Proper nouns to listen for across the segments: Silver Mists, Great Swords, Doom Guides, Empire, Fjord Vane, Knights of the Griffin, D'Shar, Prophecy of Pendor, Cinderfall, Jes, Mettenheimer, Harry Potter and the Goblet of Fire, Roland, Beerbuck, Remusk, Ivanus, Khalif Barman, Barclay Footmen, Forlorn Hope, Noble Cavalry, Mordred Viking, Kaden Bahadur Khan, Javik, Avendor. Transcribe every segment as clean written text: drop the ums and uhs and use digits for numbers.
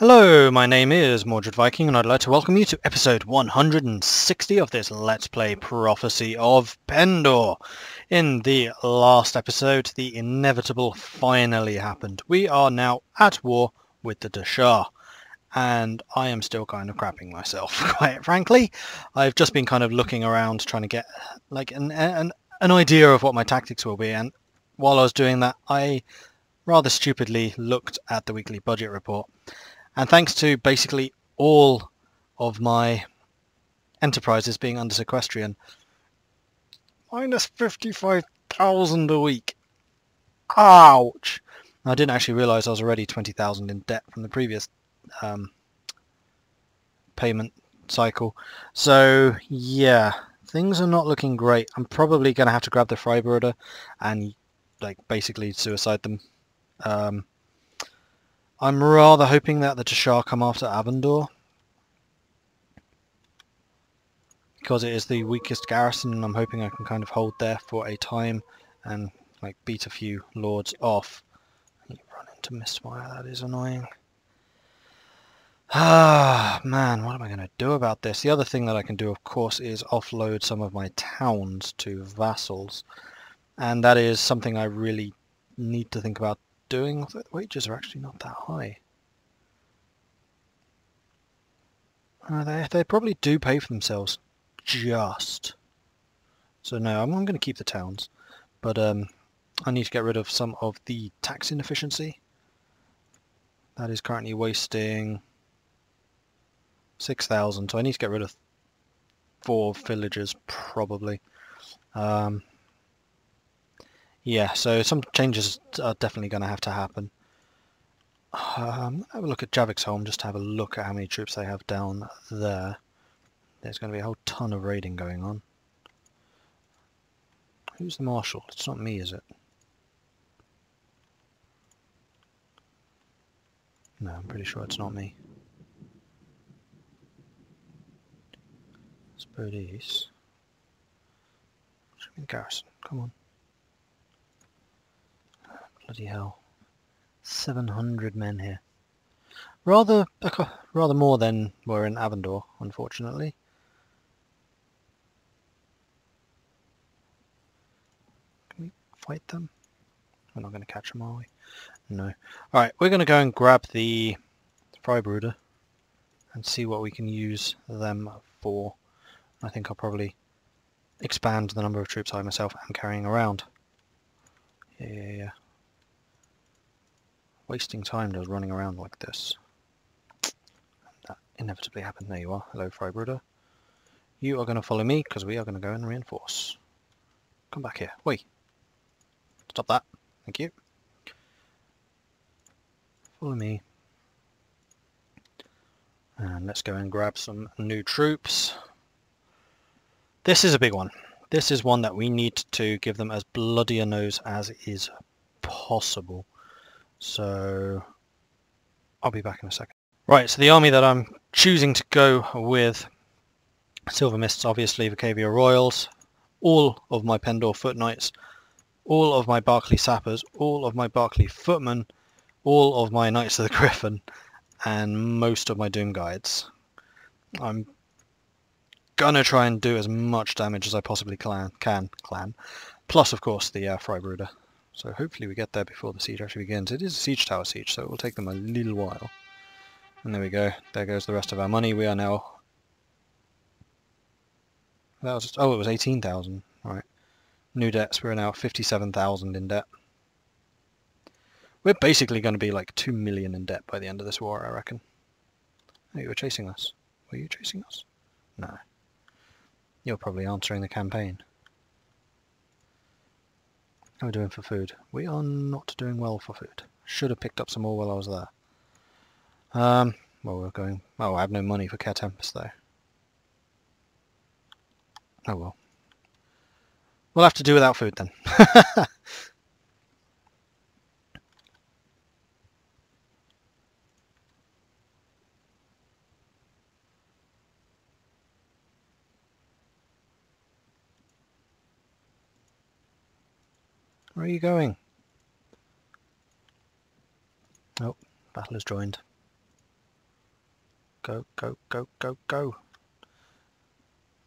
Hello, my name is Mordred Viking and I'd like to welcome you to episode 160 of this Let's Play Prophecy of Pendor. In the last episode, the inevitable finally happened. We are now at war with the D'Shar, and I am still kind of crapping myself, quite frankly. I've just been kind of looking around trying to get like an idea of what my tactics will be, and while I was doing that, I rather stupidly looked at the weekly budget report. And thanks to basically all of my enterprises being under sequestrian, minus 55,000 a week. Ouch! I didn't actually realise I was already 20,000 in debt from the previous payment cycle. So, yeah, things are not looking great. I'm probably going to have to grab the Freibrüder and like basically suicide them. I'm rather hoping that the Tashar come after Avendor, because it is the weakest garrison, and I'm hoping I can kind of hold there for a time and like beat a few lords off. You run into Misfire, that is annoying. Ah, man, what am I going to do about this? The other thing that I can do, of course, is offload some of my towns to vassals, and that is something I really need to think about doing. The wages are actually not that high. They probably do pay for themselves, just. So no, I'm going to keep the towns, but I need to get rid of some of the tax inefficiency. That is currently wasting 6,000, so I need to get rid of 4 villagers probably. Yeah, so some changes are definitely going to happen. Have a look at Javik's home, just have a look at how many troops they have down there. There's going to be a whole ton of raiding going on. Who's the marshal? It's not me, is it? No, I'm pretty sure it's not me. I suppose it is. Should be the garrison, come on. Bloody hell, 700 men here. Rather more than were in Avendor, unfortunately. Can we fight them? We're not going to catch them, are we? No. Alright, we're going to go and grab the Freibrüder and see what we can use them for. I think I'll probably expand the number of troops I myself am carrying around. Yeah. Wasting time just running around like this. That inevitably happened. There you are. Hello, Freibrüder. You are going to follow me, because we are going to go and reinforce. Come back here. Wait. Stop that. Thank you. Follow me. And let's go and grab some new troops. This is a big one. This is one that we need to give them as bloody a nose as is possible. So I'll be back in a second. Right, so the army that I'm choosing to go with, Silver Mists, obviously, Vicavia Royals, all of my Pendor Foot Knights, all of my Barclay Sappers, all of my Barclay Footmen, all of my Knights of the Griffin, and most of my Doom Guides. I'm gonna try and do as much damage as I possibly can, plus, of course, the Freibrüder. So hopefully we get there before the siege actually begins. It is a siege tower siege, so it will take them a little while. And there we go. There goes the rest of our money. We are now... That was just... Oh, it was 18,000. Alright. New debts. We're now 57,000 in debt. We're basically going to be like 2 million in debt by the end of this war, I reckon. Oh, you were chasing us. Were you chasing us? No. You're probably answering the campaign. How are we doing for food? We are not doing well for food. Should have picked up some more while I was there. Well, we're going... Oh, I have no money for Care Tempest, though. Oh, well. We'll have to do without food, then. Where are you going? Oh, battle is joined. Go, go, go, go, go.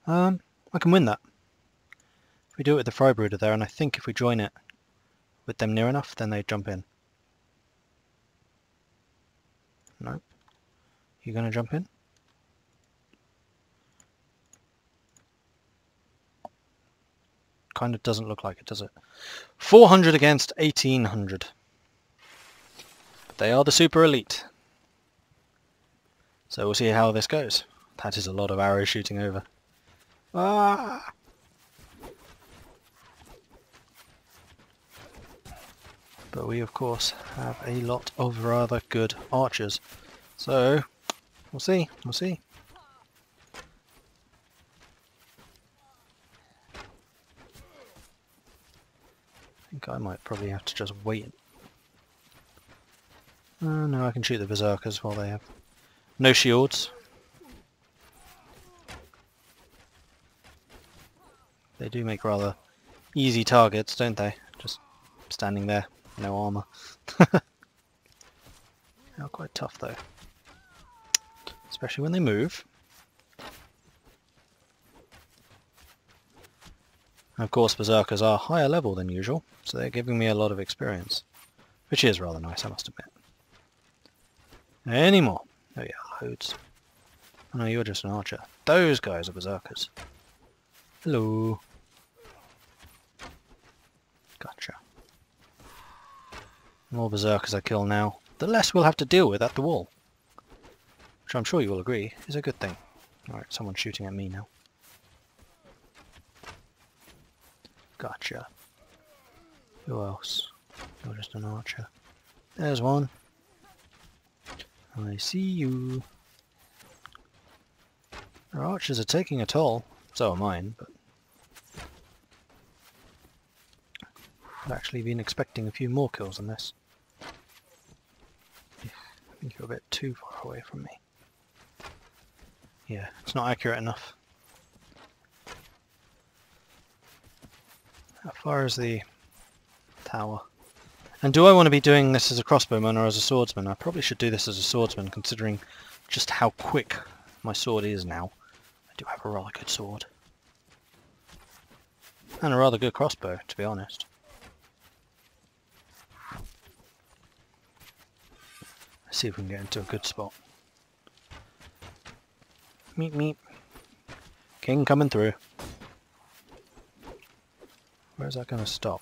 I can win that. If we do it with the Freibrüder there, and I think if we join it with them near enough, then they jump in. Nope. You gonna jump in? Kind of doesn't look like it, does it? 400 against 1800. They are the super elite. So we'll see how this goes. That is a lot of arrows shooting over. Ah! But we of course have a lot of rather good archers. So, we'll see, we'll see. I think I might probably have to just wait. No, I can shoot the berserkers while they have no shields. They do make rather easy targets, don't they? Just standing there, no armor. They are quite tough though. Especially when they move. And of course berserkers are higher level than usual, so they're giving me a lot of experience. Which is rather nice, I must admit. Any more? Oh yeah, loads. Oh no, you're just an archer. Those guys are berserkers. Hello. Gotcha. The more berserkers I kill now, the less we'll have to deal with at the wall. Which I'm sure you will agree is a good thing. Alright, someone's shooting at me now. Gotcha. Who else? You're just an archer. There's one. I see you. Our archers are taking a toll. So are mine, but I've actually been expecting a few more kills than this. Yeah, I think you're a bit too far away from me. Yeah, it's not accurate enough. How far is the tower? And do I want to be doing this as a crossbowman or as a swordsman? I probably should do this as a swordsman, considering just how quick my sword is now. I do have a rather good sword. And a rather good crossbow, to be honest. Let's see if we can get into a good spot. Meep meep. King coming through. Where is that going to stop?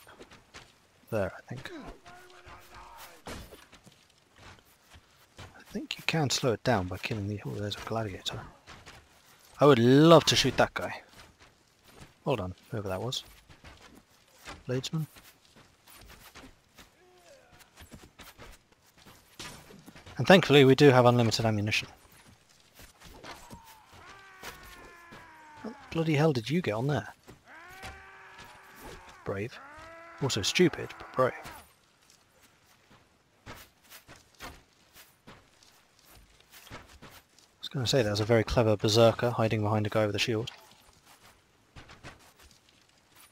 There, I think. I think you can slow it down by killing the... Oh, there's a gladiator. I would love to shoot that guy. Hold on, whoever that was. Bladesman? And thankfully we do have unlimited ammunition. What the bloody hell did you get on there? Brave. Also stupid, but brave. I was going to say that was a very clever berserker hiding behind a guy with a shield.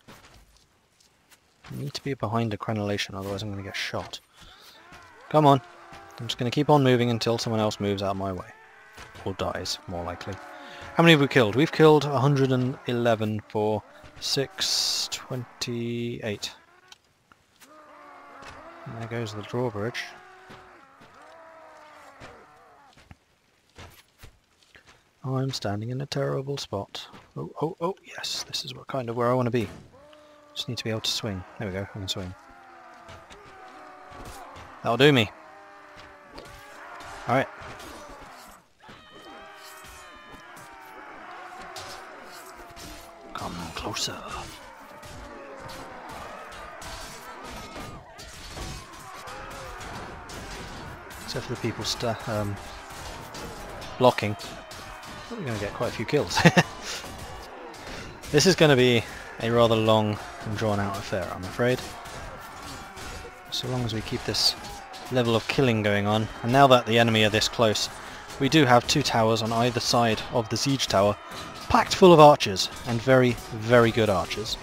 I need to be behind a crenellation, otherwise I'm going to get shot. Come on. I'm just going to keep on moving until someone else moves out of my way. Or dies, more likely. How many have we killed? We've killed 111 for 628. And there goes the drawbridge. I'm standing in a terrible spot. Oh, oh, oh, yes, this is what kind of where I want to be. Just need to be able to swing. There we go, I can swing. That'll do me. Alright. Come closer. Except for the people blocking. We're going to get quite a few kills. This is going to be a rather long and drawn out affair, I'm afraid. So long as we keep this level of killing going on. And now that the enemy are this close, we do have two towers on either side of the siege tower, packed full of archers, and very, very good archers.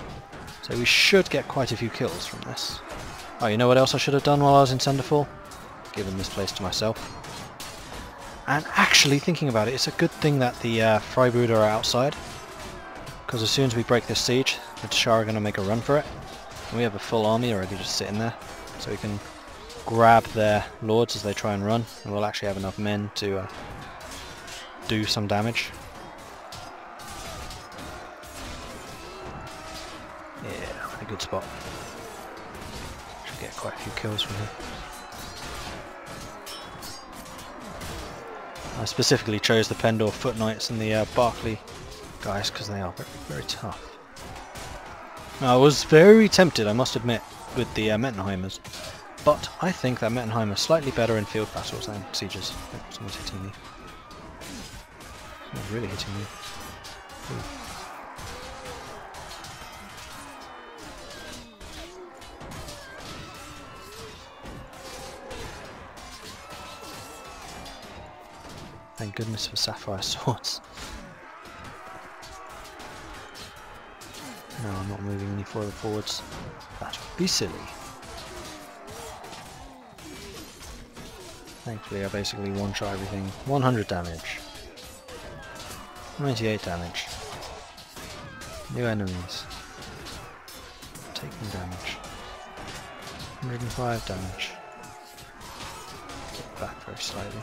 So we should get quite a few kills from this. Oh, you know what else I should have done while I was in Cinderfall? Given this place to myself. And actually, thinking about it, it's a good thing that the Freibrüder are outside, because as soon as we break this siege, the Tshara are going to make a run for it. And we have a full army already just sitting there, so we can grab their lords as they try and run, and we'll actually have enough men to do some damage. Yeah, a good spot. Should get quite a few kills from here. I specifically chose the Pendor Foot Knights and the Barclay guys because they are very tough. I was very tempted, I must admit, with the Mettenheimers, but I think that Mettenheimer is slightly better in field battles than sieges. Oh, someone's hitting me. Someone's really hitting me. Ooh. Thank goodness for sapphire swords. No, I'm not moving any further forwards. That would be silly. Thankfully I basically one-shot everything. 100 damage. 98 damage. New enemies. Taking damage. 105 damage. Get back very slightly.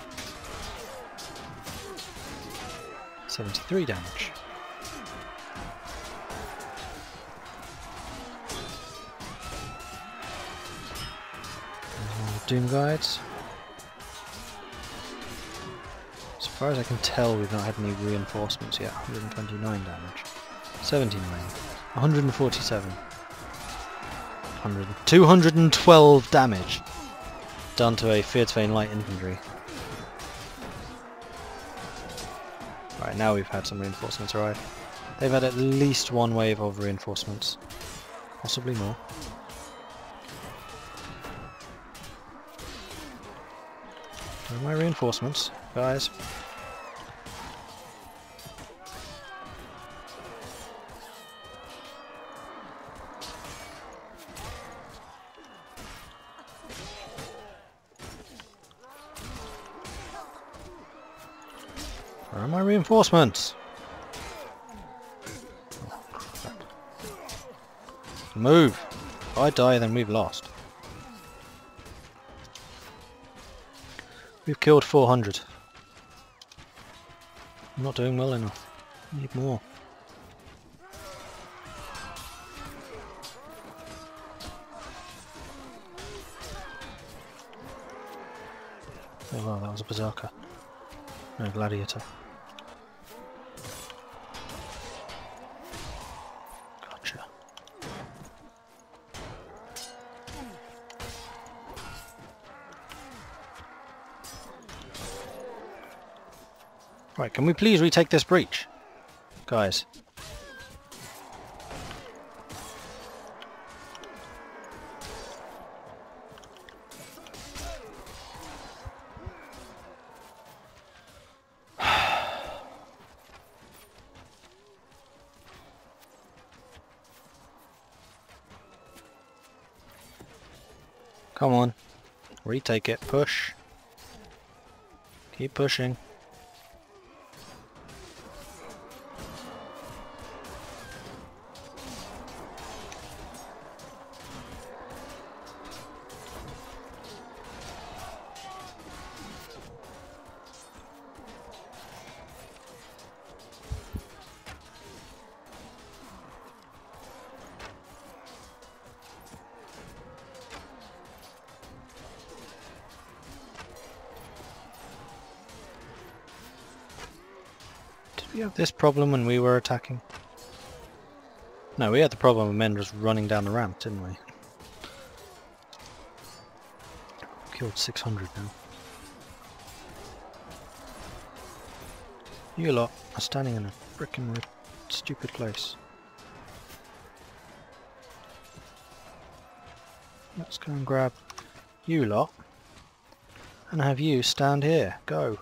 73 damage. Doom Guides. As far as I can tell, we've not had any reinforcements yet. 129 damage. 79. 147. 100. 212 damage done to a Fjord Vane light infantry. Right, now we've had some reinforcements arrive. They've had at least one wave of reinforcements. Possibly more. Where are my reinforcements, guys? Where are my reinforcements? Oh, crap. Move! If I die, then we've lost. We've killed 400. I'm not doing well enough. I need more. Oh wow, that was a berserker. No, gladiator. Right, can we please retake this breach? Guys. Come on. Retake it. Push. Keep pushing. We have this problem when we were attacking. No, we had the problem of men just running down the ramp, didn't we? Killed 600 now. You lot are standing in a frickin' stupid place. Let's go and grab you lot and have you stand here. Go.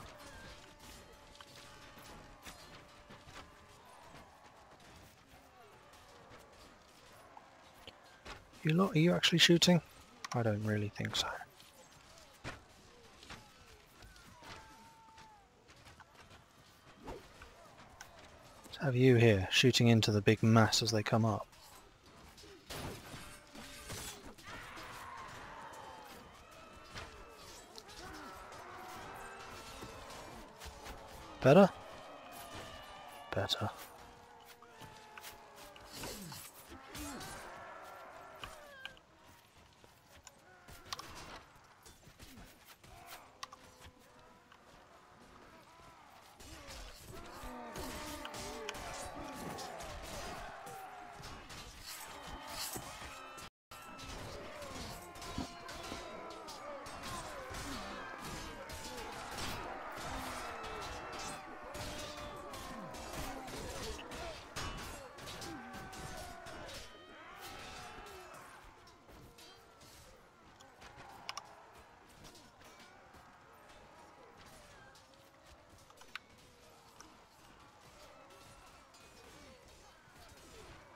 You lot, are you actually shooting? I don't really think so. have you here, shooting into the big mass as they come up. Better? Better.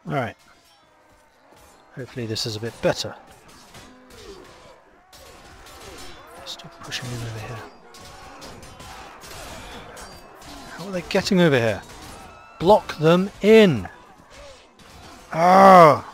Alright, hopefully this is a bit better. Still pushing in over here. How are they getting over here? Block them in! Ah!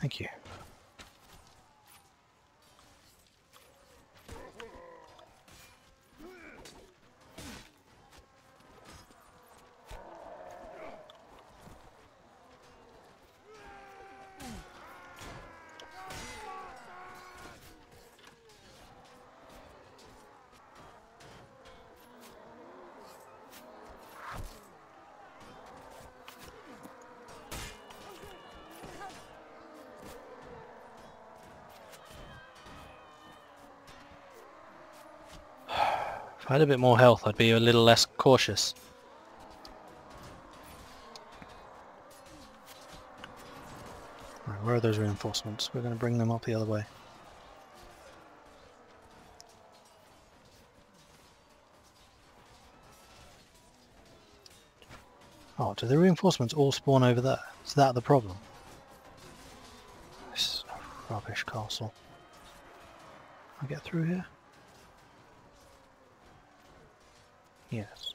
Thank you. If I had a bit more health, I'd be a little less cautious. Right, where are those reinforcements? We're going to bring them up the other way. Oh, do the reinforcements all spawn over there? Is that the problem? This is a rubbish castle. Can I get through here? Yes.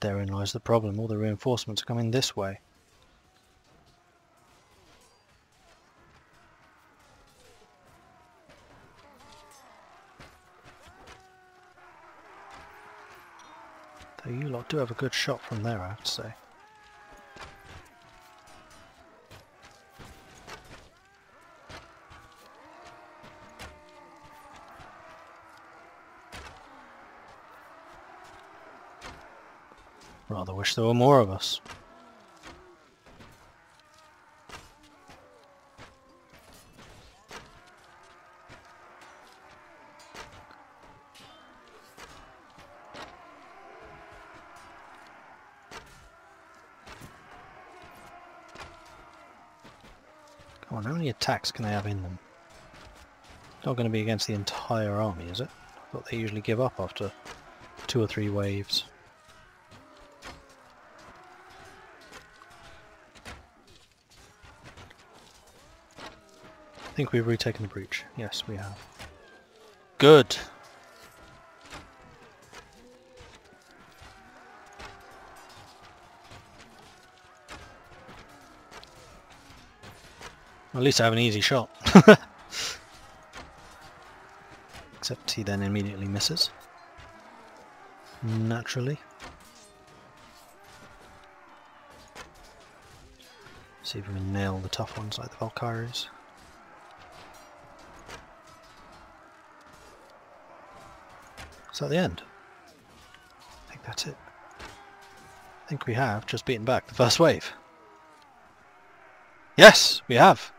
Therein lies the problem. All the reinforcements are coming this way. You lot do have a good shot from there, I have to say. Rather wish there were more of us. How many attacks can they have in them? It's not going to be against the entire army, is it? I thought they usually give up after 2 or 3 waves. I think we've retaken the breach. Yes, we have. Good! At least I have an easy shot. Except he then immediately misses. Naturally. See if we can nail the tough ones like the Valkyries. Is that the end? I think that's it. I think we have just beaten back the first wave. Yes, we have!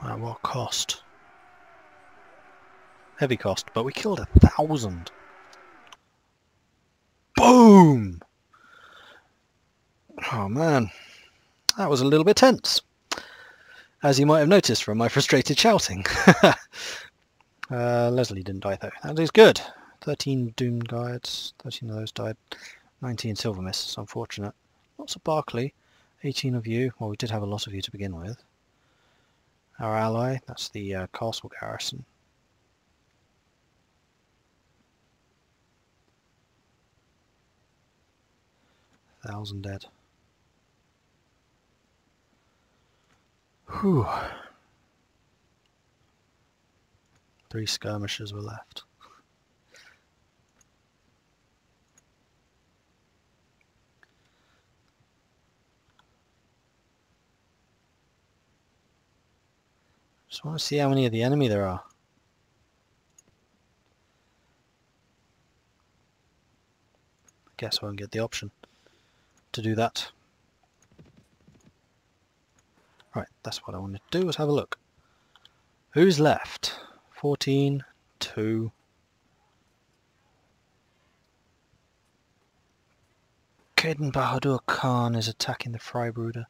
At what cost? heavy cost, but we killed 1,000. Boom! Oh man, that was a little bit tense, as you might have noticed from my frustrated shouting. Leslie didn't die though. That is good. 13 Doom Guides, 13 of those died. 19 Silver Mists, unfortunate. Lots of Barclay, 18 of you. Well, we did have a lot of you to begin with. Our ally, that's the castle garrison. A 1,000 dead. Whew. 3 skirmishers were left. Just want to see how many of the enemy there are. I guess I won't get the option to do that. Right, that's what I wanted to do, was have a look. Who's left? 14, 2. Kaden Bahadur Khan is attacking the Freibrüder.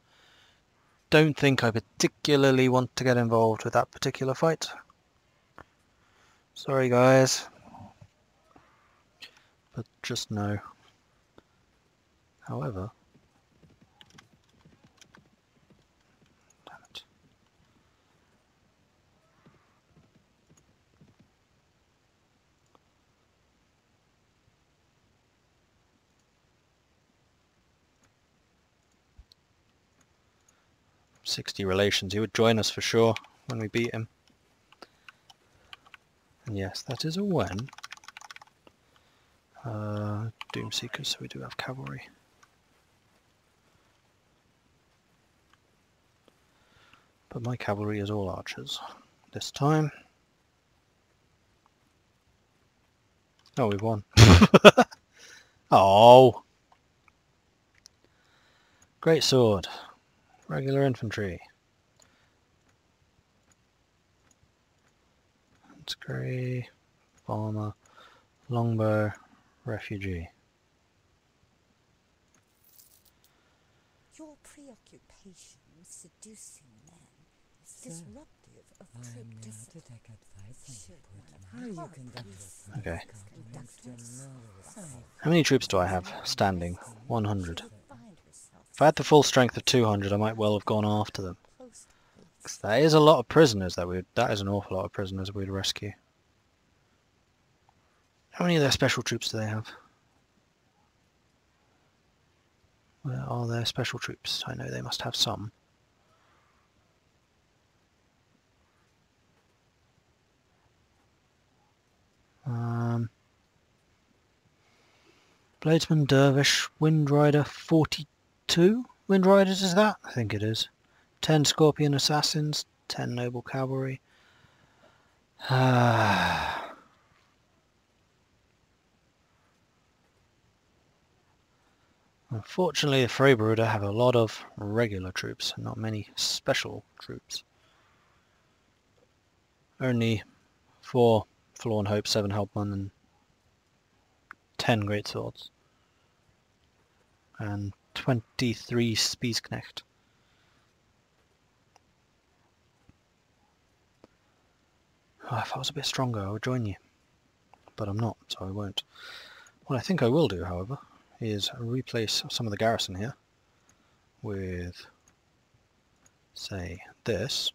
Don't think I particularly want to get involved with that particular fight. Sorry guys. But just no. However, damn it. $60 relations, he would join us for sure when we beat him. And yes, that is a win. Doomseekers, so we do have cavalry. But my cavalry is all archers this time. Oh, we've won. Oh! Great sword. Regular infantry. Scurry, farmer, longbow, refugee. Your preoccupation seducing men. Disruptive of trip to okay. How many troops do I have standing? 100. If I had the full strength of 200, I might well have gone after them. That is a lot of prisoners that we. That is an awful lot of prisoners we'd rescue. How many of their special troops do they have? Where are their special troops? I know they must have some. Bladesman, Dervish, Windrider, 42 Windriders is that? I think it is. 10 Scorpion Assassins, 10 Noble Cavalry. Unfortunately the Freibrüder have a lot of regular troops and not many special troops. Only 4 Forlorn Hope, 7 Helpmen and 10 Great Swords. And 23 Spiesknecht. Oh, if I was a bit stronger I would join you. But I'm not, so I won't. What I think I will do, however, is replace some of the garrison here with, say, this.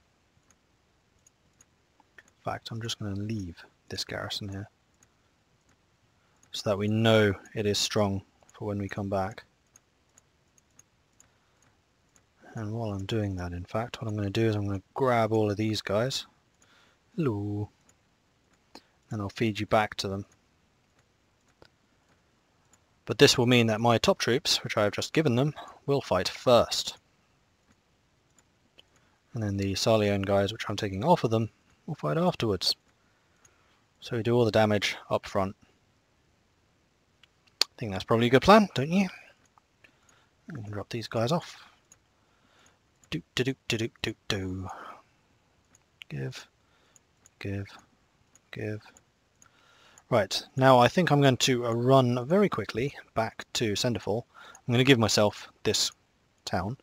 In fact, I'm just going to leave this garrison here, so that we know it is strong for when we come back. And while I'm doing that, in fact, what I'm going to do is I'm going to grab all of these guys. Hello. And I'll feed you back to them. But this will mean that my top troops, which I have just given them, will fight first. And then the Sarleon guys, which I'm taking off of them, will fight afterwards. So we do all the damage up front. I think that's probably a good plan, don't you? I'm going to drop these guys off. Give. Give. Give. Right, now I think I'm going to run very quickly back to Cinderfall. I'm going to give myself this town.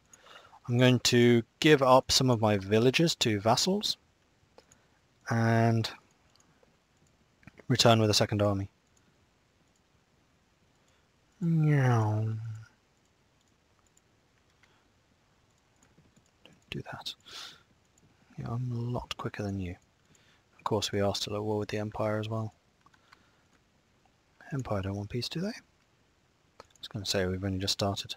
I'm going to give up some of my villages to vassals and return with a second army. No. Don't do that. Yeah, I'm a lot quicker than you. Of course we are still at war with the Empire as well. Empire don't want peace, do they? I was going to say we've only just started.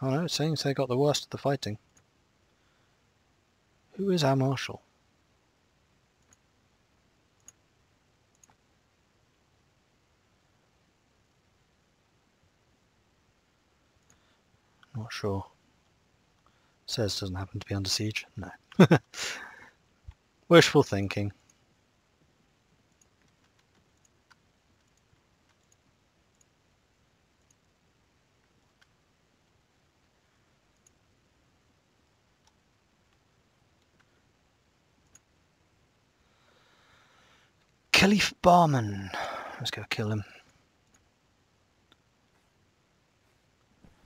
Oh no, it seems they got the worst of the fighting. Who is our marshal? Not sure. Says doesn't happen to be under siege. No. Wishful thinking. Khalif Barman. Let's go kill him.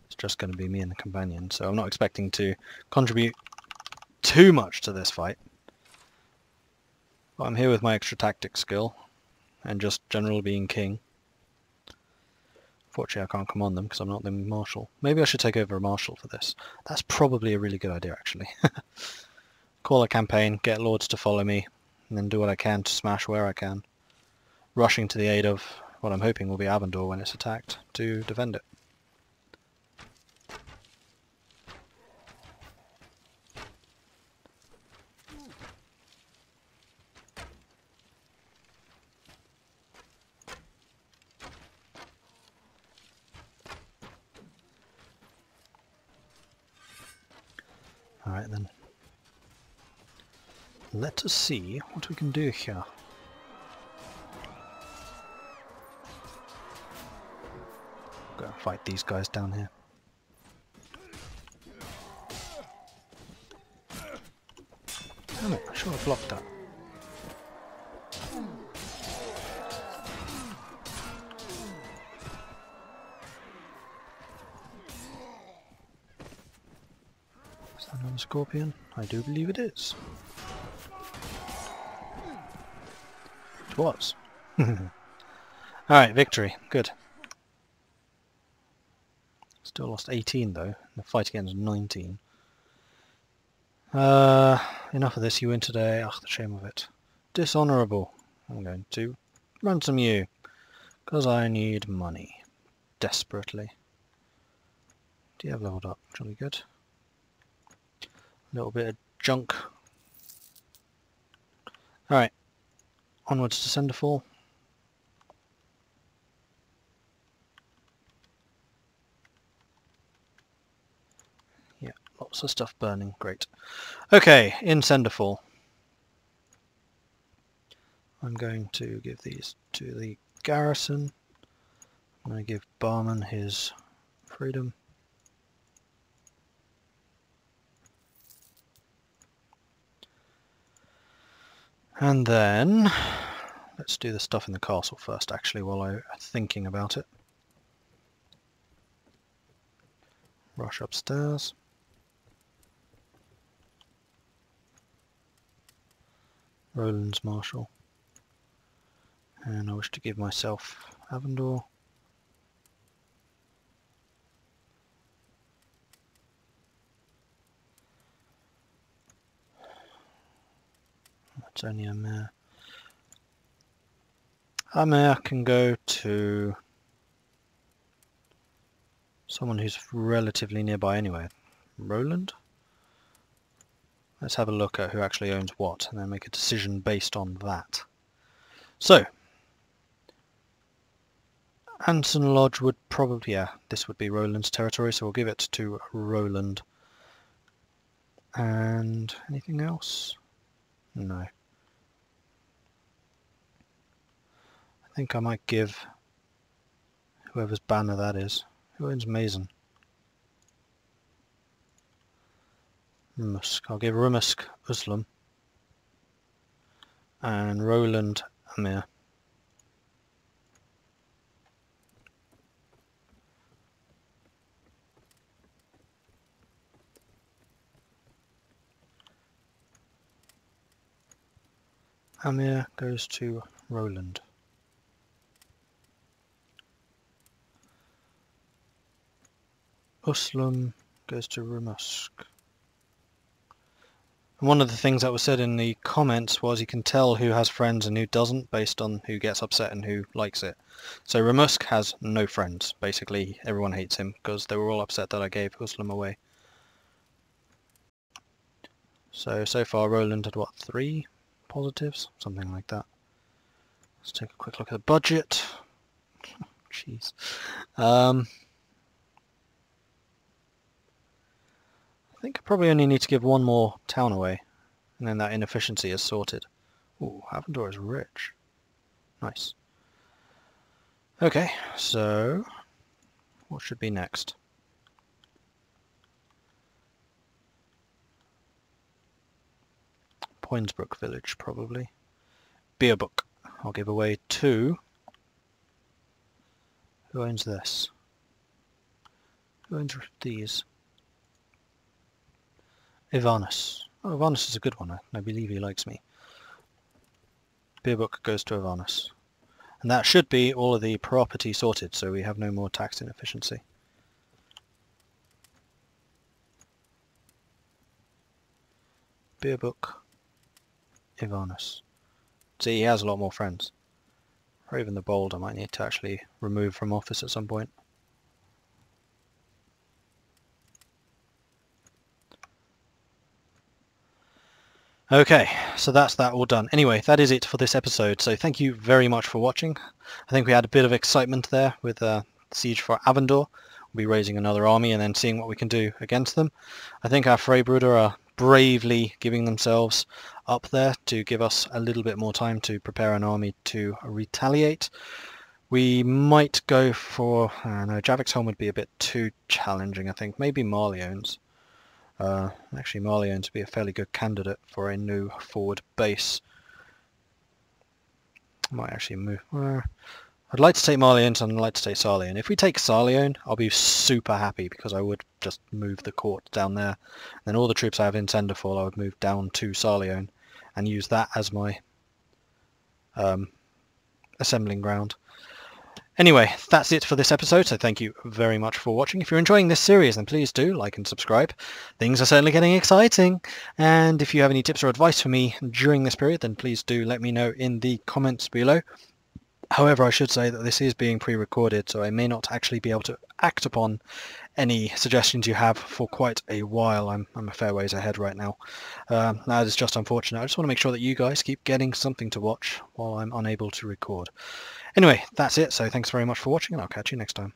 It's just going to be me and the companion, so I'm not expecting to contribute too much to this fight. But I'm here with my extra tactic skill and just general being king. Fortunately, I can't command them because I'm not the marshal. Maybe I should take over a marshal for this. That's probably a really good idea, actually. Call a campaign, get lords to follow me, and then do what I can to smash where I can, rushing to the aid of what I'm hoping will be Avendor when it's attacked to defend it. Alright then. Let us see what we can do here. Go and fight these guys down here. Damn it, I should have blocked that. Is that another scorpion? I do believe it is. Was. Alright, victory. Good. Still lost 18 though. The fight against 19. Enough of this, you win today. Ugh, the shame of it. Dishonourable. I'm going to ransom you. Because I need money. Desperately. Do you have leveled up? Jolly good. A little bit of junk. Alright. Onwards to Cinderfall. Yeah, lots of stuff burning. Great. Okay, in Cinderfall. I'm going to give these to the garrison. I'm going to give Barman his freedom. And then, let's do the stuff in the castle first, actually, while I'm thinking about it. Rush upstairs. Roland's Marshal. And I wish to give myself Avendor. It's only a mare. A mare can go to someone who's relatively nearby anyway. Roland? Let's have a look at who actually owns what and then make a decision based on that. So, Anson Lodge would probably, yeah, this would be Roland's territory, so we'll give it to Roland. And anything else? No. I think I might give whoever's banner that is. Who owns Mason? Remusk. I'll give Remusk Uslum and Roland Amir. Amir goes to Roland. Uslum goes to Remusk. And one of the things that was said in the comments was you can tell who has friends and who doesn't based on who gets upset and who likes it. So Remusk has no friends. Basically, everyone hates him because they were all upset that I gave Uslum away. So far Roland had, what, 3 positives? Something like that. Let's take a quick look at the budget. Jeez. I think I probably only need to give 1 more town away, and then that inefficiency is sorted. Ooh, Avendor is rich. Nice. Okay, so what should be next? Poinsbrook village, probably. Beerbuck. I'll give away 2. Who owns this? Who owns these? Ivanus. Oh, Ivanus is a good one. I believe he likes me. Beerbuck goes to Ivanus. And that should be all of the property sorted, so we have no more tax inefficiency. Beerbuck. Ivanus. See, he has a lot more friends. Raven the Bold I might need to actually remove from office at some point. Okay, so that's that all done. Anyway, that is it for this episode, so thank you very much for watching. I think we had a bit of excitement there with Siege for Avendor. We'll be raising another army and then seeing what we can do against them. I think our Freibrüder are bravely giving themselves up there to give us a little bit more time to prepare an army to retaliate. We might go for, no, Javik's Home would be a bit too challenging, I think. Maybe Marleon's. Actually, Marleon's would be a fairly good candidate for a new forward base. I might actually move. I'd like to take Marleon's and I'd like to take Sarleon. If we take Sarleon, I'll be super happy because I would just move the court down there. And then all the troops I have in Cinderfall, I would move down to Sarleon and use that as my assembling ground. Anyway, that's it for this episode, so thank you very much for watching. If you're enjoying this series, then please do like and subscribe. Things are certainly getting exciting, and if you have any tips or advice for me during this period, then please do let me know in the comments below. However, I should say that this is being pre-recorded, so I may not actually be able to act upon any suggestions you have for quite a while. I'm a fair ways ahead right now. That is just unfortunate. I just want to make sure that you guys keep getting something to watch while I'm unable to record. Anyway, that's it, so thanks very much for watching, and I'll catch you next time.